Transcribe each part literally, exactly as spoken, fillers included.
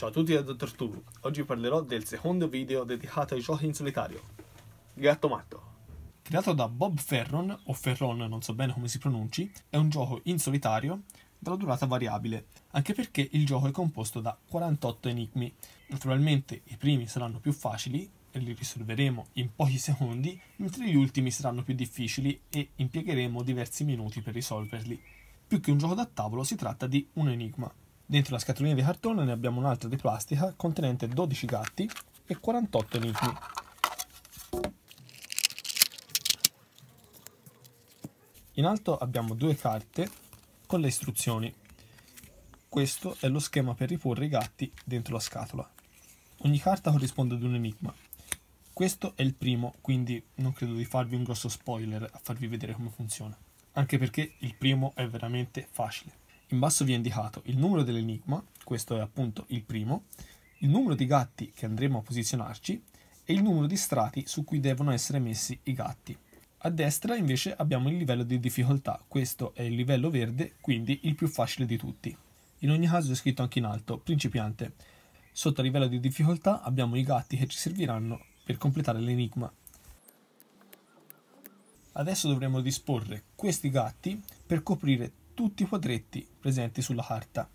Ciao a tutti da dottor Cthulhu. Oggi parlerò del secondo video dedicato ai giochi in solitario, Gatto Matto. Creato da Bob Ferron, o Ferron, non so bene come si pronunci, è un gioco in solitario dalla durata variabile, anche perché il gioco è composto da quarantotto enigmi. Naturalmente i primi saranno più facili e li risolveremo in pochi secondi, mentre gli ultimi saranno più difficili e impiegheremo diversi minuti per risolverli. Più che un gioco da tavolo si tratta di un enigma. Dentro la scatolina di cartone ne abbiamo un'altra di plastica contenente dodici gatti e quarantotto enigmi. In alto abbiamo due carte con le istruzioni. Questo è lo schema per riporre i gatti dentro la scatola. Ogni carta corrisponde ad un enigma. Questo è il primo, quindi non credo di farvi un grosso spoiler a farvi vedere come funziona, anche perché il primo è veramente facile. In basso vi è indicato il numero dell'enigma, questo è appunto il primo, il numero di gatti che andremo a posizionarci e il numero di strati su cui devono essere messi i gatti. A destra invece abbiamo il livello di difficoltà, questo è il livello verde, quindi il più facile di tutti. In ogni caso è scritto anche in alto, principiante. Sotto il livello di difficoltà abbiamo i gatti che ci serviranno per completare l'enigma. Adesso dovremo disporre questi gatti per coprire tutti i quadretti presenti sulla carta.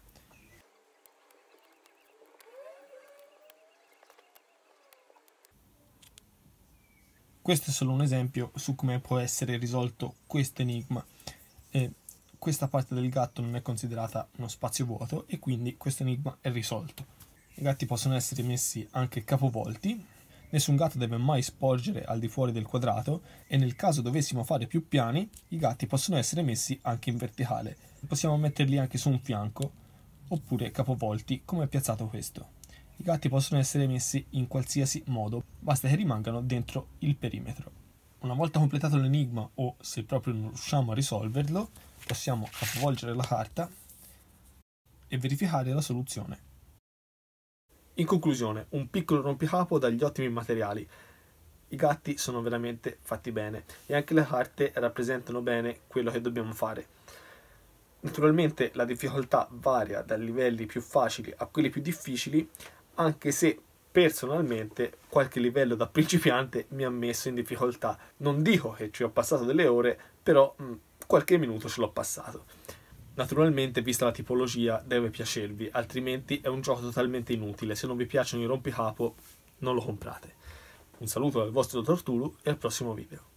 Questo è solo un esempio su come può essere risolto questo enigma. Eh, questa parte del gatto non è considerata uno spazio vuoto e quindi questo enigma è risolto. I gatti possono essere messi anche capovolti, nessun gatto deve mai sporgere al di fuori del quadrato e nel caso dovessimo fare più piani, i gatti possono essere messi anche in verticale. Possiamo metterli anche su un fianco oppure capovolti come è piazzato questo. I gatti possono essere messi in qualsiasi modo, basta che rimangano dentro il perimetro. Una volta completato l'enigma o se proprio non riusciamo a risolverlo, possiamo capovolgere la carta e verificare la soluzione. In conclusione, un piccolo rompicapo dagli ottimi materiali. I gatti sono veramente fatti bene e anche le carte rappresentano bene quello che dobbiamo fare. Naturalmente la difficoltà varia dai livelli più facili a quelli più difficili, anche se personalmente qualche livello da principiante mi ha messo in difficoltà. Non dico che ci ho passato delle ore, però mh, qualche minuto ce l'ho passato. Naturalmente, vista la tipologia, deve piacervi, altrimenti è un gioco totalmente inutile. Se non vi piacciono i rompicapo, non lo comprate. Un saluto dal vostro dottor Cthulhu e al prossimo video.